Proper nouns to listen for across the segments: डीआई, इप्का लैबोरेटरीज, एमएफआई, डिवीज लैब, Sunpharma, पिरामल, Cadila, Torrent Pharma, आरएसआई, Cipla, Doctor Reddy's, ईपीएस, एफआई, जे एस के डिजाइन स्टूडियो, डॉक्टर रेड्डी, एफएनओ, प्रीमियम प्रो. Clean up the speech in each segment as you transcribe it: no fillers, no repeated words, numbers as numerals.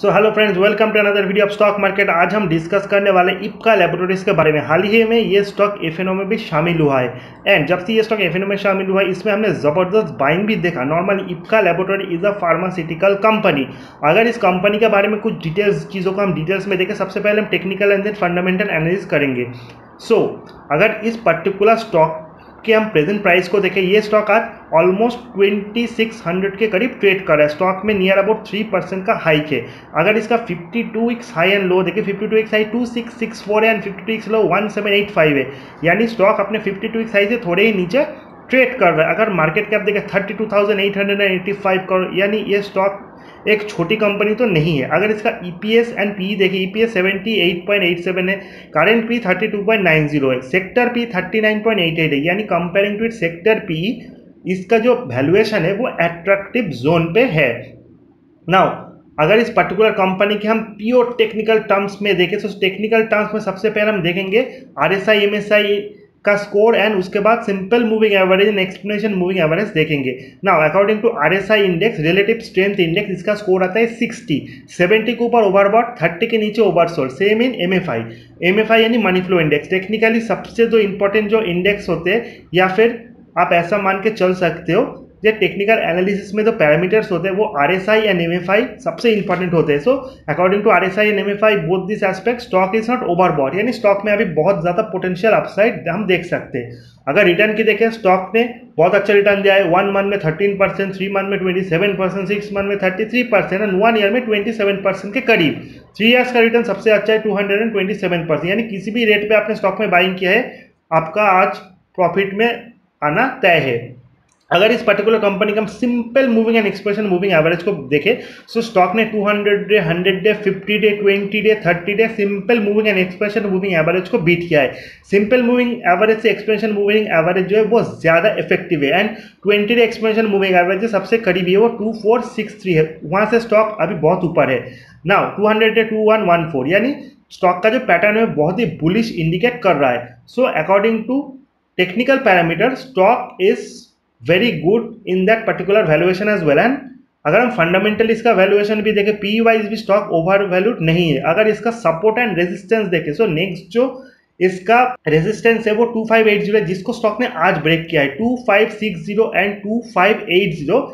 So hello friends, welcome to another video of stock market. आज हम discuss करने वाले इप्का लैबोरेटरीज के बारे में। हाल ही में ये स्टॉक एफएनओ में भी शामिल हुआ है एंड जब से ये स्टॉक एफएनओ में शामिल हुआ है इसमें हमने ज़बरदस्त बाइंग भी देखा। Normally Ipca laboratory is a pharmaceutical company. अगर इस कंपनी के बारे में कुछ डिटेल्स चीज़ों को हम डिटेल्स में देखें, सबसे पहले हम technical and then fundamental analysis करेंगे। अगर इस पर्टिकुलर स्टॉक कि हम प्रेजेंट प्राइस को देखें, ये स्टॉक आज ऑलमोस्ट 2600 के करीब ट्रेड कर रहा है। स्टॉक में नियर अबाउट 3% का हाइक है। अगर इसका 52 वीक्स हाई एंड लो देखें, 52 वीक्स हाई 2664 है एंड 52 वीक्स लो 1785 है, यानी स्टॉक अपने 52 वीक्स हाई से थोड़े ही नीचे ट्रेड कर रहा है। अगर मार्केट कैप देखें 32,885 करोड़, यानी ये स्टॉक एक छोटी कंपनी तो नहीं है। अगर इसका ईपीएस एंड पी देखिए, ईपीएस 78.87 है, करंट पी 32.90 है, सेक्टर पी 39.88 है, यानी comparing to it sector P इसका जो वैल्यूएशन है वो एट्रैक्टिव जोन पे है। नाउ अगर इस पर्टिकुलर कंपनी के हम प्योर टेक्निकल टर्म्स में देखें, तो टेक्निकल टर्म्स में सबसे पहले हम देखेंगे आरएसआई एमएसआई का स्कोर एंड उसके बाद simple moving average and explanation moving average देखेंगे। Now according to आरएसआई index relative strength index इसका स्कोर आता है 60, 70 के ऊपर ओवरबॉट, 30 के नीचे ओवरसोल्ड। सेम इन एमएफआई यानी मनी फ्लो इंडेक्स। टेक्निकली सबसे जो इंपॉर्टेंट जो इंडेक्स होते हैं, या फिर आप ऐसा मान के चल सकते हो जो टेक्निकल एनालिसिस में जो पैरामीटर्स होते हैं वो आरएसआई एंड एमएफआई सबसे इंपॉर्टेंट होते हैं। So according to आरएसआई and एमएफआई both this aspect stock is not overbought, यानी स्टॉक में अभी बहुत ज़्यादा पोटेंशियल अपसाइड हम देख सकते हैं। अगर रिटर्न की देखें, स्टॉक ने बहुत अच्छा रिटर्न दिया है। 1 मंथ में 13%, 3 मंथ में 27%, 6 मंथ में 33% एंड 1 ईयर में 27% के करीब। 3 ईयर्स का रिटर्न सबसे अच्छा है 227%, यानी किसी भी रेट पर आपने स्टॉक में बाइंग किया है आपका आज प्रॉफिट में आना तय है। अगर इस पर्टिकुलर कंपनी का हम simple moving and expression moving average को देखें, सो स्टॉक ने 200 day, 100 day, 50 day, 20 day, 30 day simple moving and expression moving average को बीट किया है। सिंपल मूविंग एवरेज से एक्सप्रेशन मूविंग एवरेज जो है वो ज़्यादा इफेक्टिव है and 20 day expression moving average जो सबसे करीबी है वो 2463 है, वहाँ से स्टॉक अभी बहुत ऊपर है। नाउ 200 डे 2114, यानी स्टॉक का जो पैटर्न है बहुत ही बुलिश इंडिकेट कर रहा है। So according to technical parameter stock is very good in that particular valuation as well and अगर हम फंडामेंटल इसका वैल्यूएशन भी देखें, पी वाइज भी स्टॉक ओवर वैल्यूड नहीं है। अगर इसका सपोर्ट एंड रेजिस्टेंस देखें, सो नेक्स्ट जो इसका रेजिस्टेंस है वो 2580 है, जिसको स्टॉक ने आज ब्रेक किया है। 2560 एंड 2580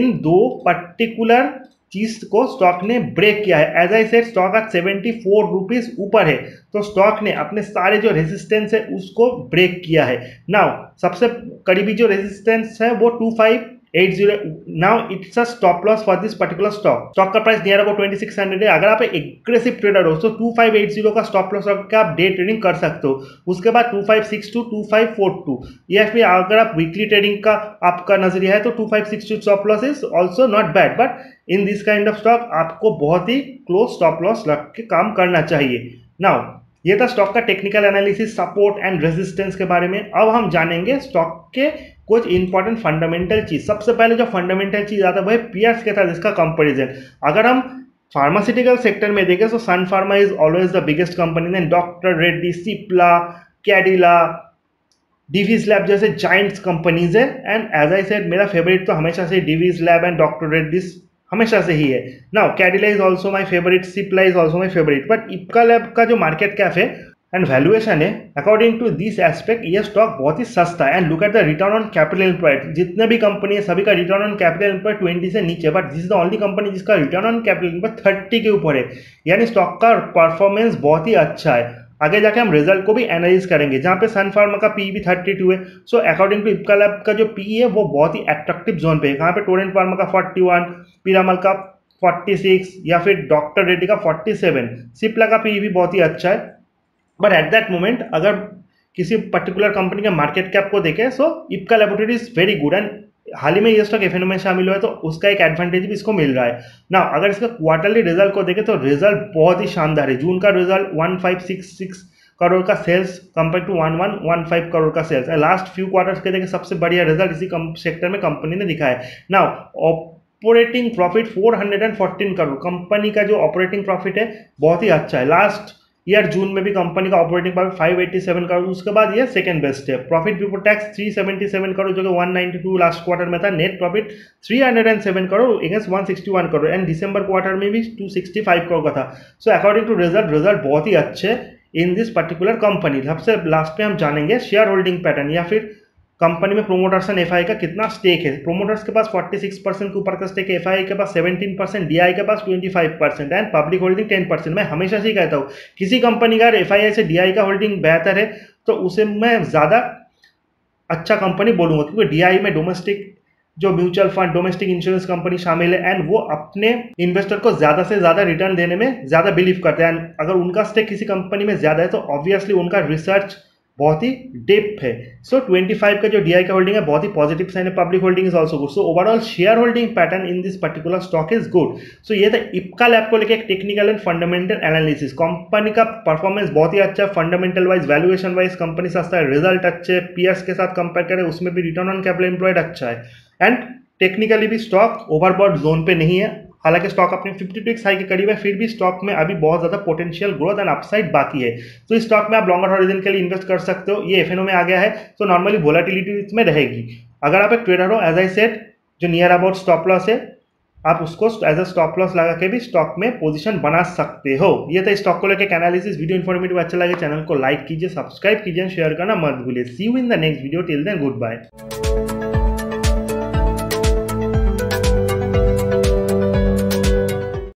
इन दो पर्टिकुलर चीज को स्टॉक ने ब्रेक किया है। एज आई सेड स्टॉक आज 74 रुपीज़ ऊपर है, तो स्टॉक ने अपने सारे जो रेजिस्टेंस है उसको ब्रेक किया है। नाउ सबसे करीबी जो रेजिस्टेंस है वो 2580। Now it's a stop loss for this particular stock. Stock का प्राइस नियर अबाउट 2600 है। अगर आप एग्रेसिव ट्रेडर हो तो 2580 का स्टॉप लॉस का आप डे ट्रेडिंग कर सकते हो। उसके बाद 2562, 2542, या फिर अगर आप वीकली ट्रेडिंग का आपका नजरिया है तो 2562 stop loss is also not bad, but in this kind of stock आपको बहुत ही क्लोज स्टॉप लॉस रख के काम करना चाहिए। नाउ ये था स्टॉक का technical analysis, support and resistance के बारे में। अब हम जानेंगे स्टॉक के कुछ इंपॉर्टेंट फंडामेंटल चीज़। सबसे पहले जो फंडामेंटल चीज़ आता है वह पीयर्स के साथ इसका कंपैरिजन। अगर हम फार्मास्यूटिकल सेक्टर में देखें तो Sun Pharma is always the biggest company, then डॉक्टर रेड्डी, Cipla, Cadila, डिवीज लैब जैसे जाइंट्स कंपनीज है एंड एज आई सेड मेरा फेवरेट तो हमेशा से डिवीज लैब and doctor Reddy's हमेशा से ही है। Now Cadila is also my favourite, Cipla is also my favourite, but Ipca lab का जो मार्केट कैप है एंड वैल्यूएशन है अकॉर्डिंग टू दिस एस्पेक्ट ये स्टॉक बहुत ही सस्ता है। And look at the return on capital employed, जितने भी कंपनी है सभी का रिटर्न ऑन कैपिटल एम्प्लॉयड 20 से नीचे, but this is the only company जिसका रिटर्न ऑन कैपिटल एम्प्लॉयड 30 के ऊपर है, यानी स्टॉक का परफॉर्मेंस बहुत ही अच्छा है। आगे जाके हम रिजल्ट को भी एनालाइज करेंगे, जहाँ पे सन फार्मा का पी भी 32 है। So according to Ipca lab का जो पी है वो बहुत ही एट्रैक्टिव जोन पे है। यहाँ पे टोरेंट फार्मा का 41, पिरामल का 46 या फिर डॉक्टर रेड्डी का 47। सिप्ला का पी भी बहुत ही अच्छा है, बट एट दैट मोमेंट अगर किसी पर्टिकुलर कंपनी के मार्केट कैप को देखें so इप्का लैबोरेटरीज very good and हाल ही में ये स्टॉक एफएनओ में शामिल हुआ है तो उसका एक एडवांटेज भी इसको मिल रहा है। ना अगर इसका क्वार्टरली रिजल्ट को देखें तो रिजल्ट बहुत ही शानदार है। जून का रिजल्ट 1566 करोड़ का सेल्स कंपेयर टू 1115 करोड़ का सेल्स। लास्ट फ्यू क्वार्टर्स के देखें सबसे बढ़िया रिजल्ट इसी सेक्टर में कंपनी ने दिखाया है। ना ऑपरेटिंग प्रॉफिट 414 करोड़, कंपनी का जो ऑपरेटिंग प्रॉफिट है बहुत ही अच्छा है। लास्ट ईयर जून में भी कंपनी का ऑपरेटिंग प्रॉफिट 587 करोड़। उसके बाद ये सेकंड बेस्ट है। प्रॉफिट बिफोर टैक्स 377 करोड़ जो कि 192 लास्ट क्वार्टर में था। Net profit 307 crore against 161 crore and दिसंबर क्वार्टर में भी 265 करोड़ का था। सो अकॉर्डिंग टू रिजल्ट बहुत ही अच्छे इन दिस पर्टिकुलर कंपनी। सबसे लास्ट में हम जानेंगे शेयर होल्डिंग पैटर्न या फिर कंपनी में प्रोमोटर्स एंड एफआई का कितना स्टेक है। प्रोमोटर्स के पास 46% के ऊपर का स्टेक है, एफआई के पास 17%, डीआई के पास 25% एंड पब्लिक होल्डिंग 10%। मैं हमेशा से कहता हूँ किसी कंपनी का एफआई से डीआई का होल्डिंग बेहतर है तो उसे मैं ज़्यादा अच्छा कंपनी बोलूँगा, क्योंकि डीआई में डोमेस्टिक जो mutual fund domestic insurance company शामिल है एंड वो अपने इन्वेस्टर को ज़्यादा से ज़्यादा रिटर्न देने में ज़्यादा बिलीव करते हैं एंड अगर उनका स्टेक किसी कंपनी में ज़्यादा है तो ऑब्वियसली उनका रिसर्च बहुत ही डेप है। सो 25 का जो डीआई का होल्डिंग है बहुत ही पॉजिटिव साइन है। Public holding is also good. So overall share holding pattern in this particular stock is good. So ये था इप्का लैब को लेकर एक technical and fundamental analysis. Company का परफॉर्मेंस बहुत ही अच्छा है, fundamental wise valuation wise company सस्ता है, रिजल्ट अच्छे है, पीएस के साथ कंपेयर करें उसमें भी रिटर्न ऑन कैपिटल एम्प्लॉयड अच्छा है एंड टेक्निकली भी स्टॉक ओवरबॉट जोन पे नहीं है। हालांकि स्टॉक अपने 52 हाई के करीब है, फिर भी स्टॉक में अभी बहुत ज़्यादा पोटेंशियल ग्रोथ एंड अपसाइड बाकी है। तो इस स्टॉक में आप लॉन्गर हॉरिजन के लिए इन्वेस्ट कर सकते हो। ये एफएनओ में आ गया है तो नॉर्मली वोलेटिलिटी इसमें रहेगी। अगर आप एक ट्रेडर हो एज आई सेड जो नियर अबाउट स्टॉप लॉस है आप उसको एज अ स्टॉप लॉस लगा के भी स्टॉक में पोजीशन बना सकते हो। ये था स्टॉक को लेकर एनालिसिस। वीडियो इन्फॉर्मेटिव अच्छा लगे चैनल को लाइक कीजिए, सब्सक्राइब कीजिए, शेयर करना मत भूलिए। See you in the next video. Till then good bye.